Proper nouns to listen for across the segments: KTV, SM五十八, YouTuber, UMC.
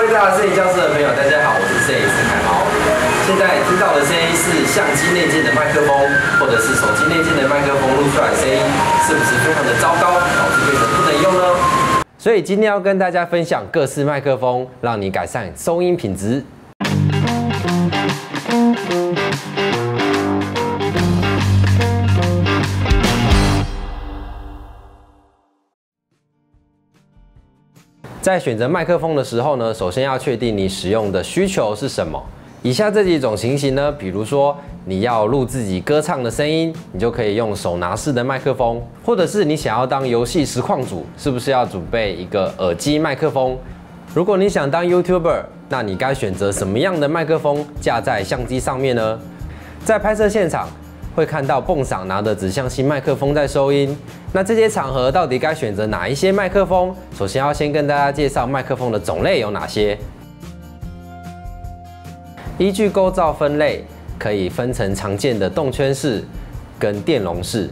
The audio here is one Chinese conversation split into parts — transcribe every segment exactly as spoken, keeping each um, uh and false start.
各位大摄影教室的朋友，大家好，我是摄影师凯豪。现在听到的声音是相机内建的麦克风，或者是手机内建的麦克风录出来的声音，是不是非常的糟糕，导致变成不能用呢？所以今天要跟大家分享各式麦克风，让你改善收音品质。 在选择麦克风的时候呢，首先要确定你使用的需求是什么。以下这几种情形呢，比如说你要录自己歌唱的声音，你就可以用手拿式的麦克风；或者是你想要当游戏实况主，是不是要准备一个耳机麦克风？如果你想当 YouTuber， 那你该选择什么样的麦克风架在相机上面呢？在拍摄现场会看到蹦嗓拿着指向性麦克风在收音。 那这些场合到底该选择哪一些麦克风？首先要先跟大家介绍麦克风的种类有哪些。依据构造分类，可以分成常见的动圈式跟电容式。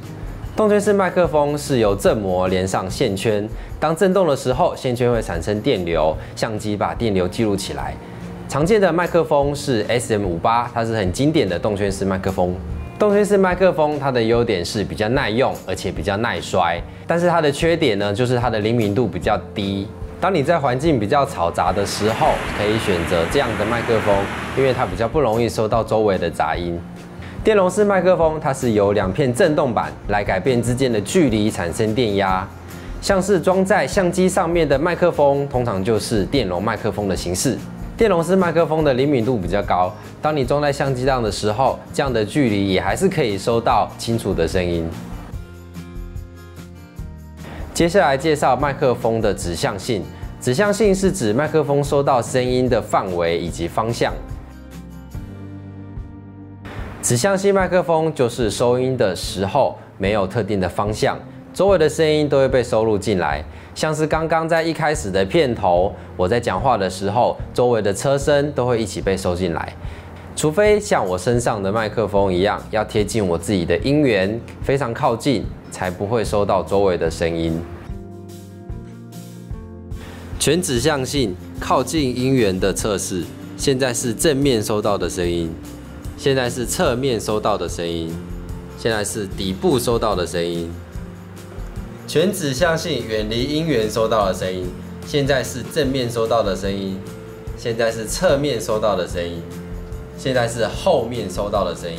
动圈式麦克风是由振膜连上线圈，当振动的时候，线圈会产生电流，相机把电流记录起来。常见的麦克风是 S M 五十八，它是很经典的动圈式麦克风。 动圈式麦克风，它的优点是比较耐用，而且比较耐摔。但是它的缺点呢，就是它的灵敏度比较低。当你在环境比较嘈杂的时候，可以选择这样的麦克风，因为它比较不容易收到周围的杂音。电容式麦克风，它是由两片振动板来改变之间的距离，产生电压。像是装在相机上面的麦克风，通常就是电容麦克风的形式。 电容式麦克风的灵敏度比较高，当你装在相机上的时候，这样的距离也还是可以收到清楚的声音。接下来介绍麦克风的指向性，指向性是指麦克风收到声音的范围以及方向。指向性麦克风就是收音的时候没有特定的方向。 周围的声音都会被收录进来，像是刚刚在一开始的片头，我在讲话的时候，周围的车声都会一起被收进来。除非像我身上的麦克风一样，要贴近我自己的音源，非常靠近，才不会收到周围的声音。全指向性靠近音源的测试，现在是正面收到的声音，现在是侧面收到的声音，现在是底部收到的声音。 全指向性远离音源收到的声音，现在是正面收到的声音，现在是侧面收到的声音，现在是后面收到的声音。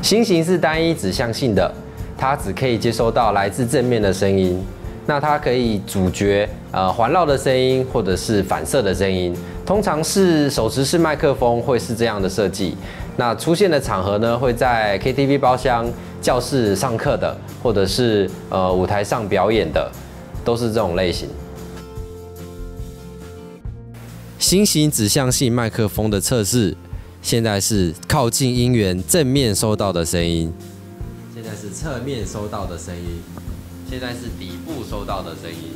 新型是单一指向性的，它只可以接收到来自正面的声音，那它可以阻绝呃环绕的声音或者是反射的声音。通常是手持式麦克风会是这样的设计。 那出现的场合呢，会在 K T V 包厢、教室上课的，或者是呃舞台上表演的，都是这种类型。新型指向性麦克风的测试，现在是靠近音源正面收到的声音，现在是侧面收到的声音，现在是底部收到的声音。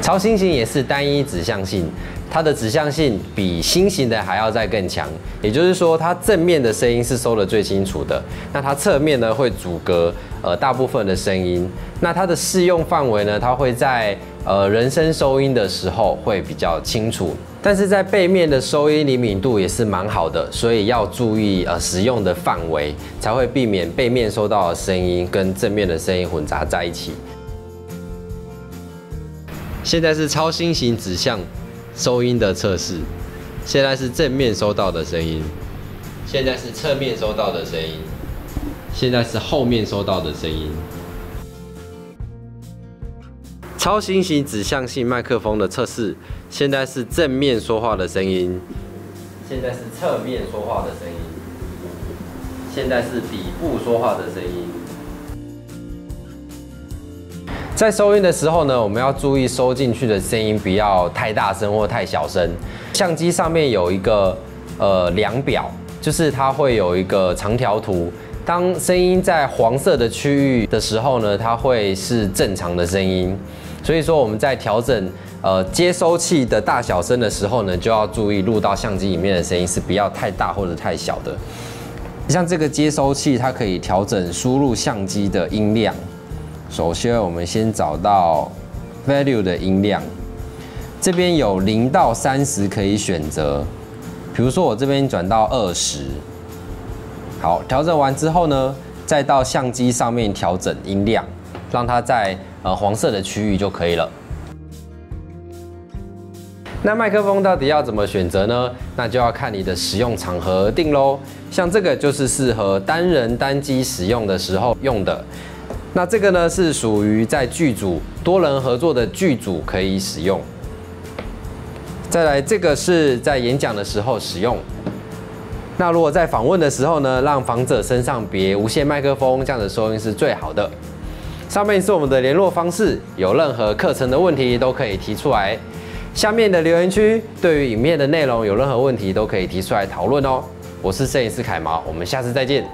超新型也是单一指向性，它的指向性比新型的还要再更强，也就是说，它正面的声音是收得最清楚的，那它侧面呢会阻隔呃大部分的声音，那它的适用范围呢，它会在呃人声收音的时候会比较清楚，但是在背面的收音灵敏度也是蛮好的，所以要注意呃使用的范围，才会避免背面收到的声音跟正面的声音混杂在一起。 现在是超新型指向收音的测试，现在是正面收到的声音，现在是侧面收到的声音，现在是后面收到的声音。超新型指向性麦克风的测试，现在是正面说话的声音，现在是侧面说话的声音，现在是底部说话的声音。 在收音的时候呢，我们要注意收进去的声音不要太大声或太小声。相机上面有一个呃量表，就是它会有一个长条图。当声音在黄色的区域的时候呢，它会是正常的声音。所以说我们在调整呃接收器的大小声的时候呢，就要注意录到相机里面的声音是不要太大或者太小的。像这个接收器，它可以调整输入相机的音量。 首先，我们先找到 value 的音量，这边有零到三十可以选择。比如说我这边转到二十，好，调整完之后呢，再到相机上面调整音量，让它在呃黄色的区域就可以了。 那麦克风到底要怎么选择呢？那就要看你的使用场合而定咯。像这个就是适合单人单机使用的时候用的。那这个呢是属于在剧组多人合作的剧组可以使用。再来，这个是在演讲的时候使用。那如果在访问的时候呢，让访者身上别无线麦克风，这样的收音是最好的。上面是我们的联络方式，有任何课程的问题都可以提出来。 下面的留言区，对于影片的内容有任何问题都可以提出来讨论哦。我是摄影师凯毛，我们下次再见。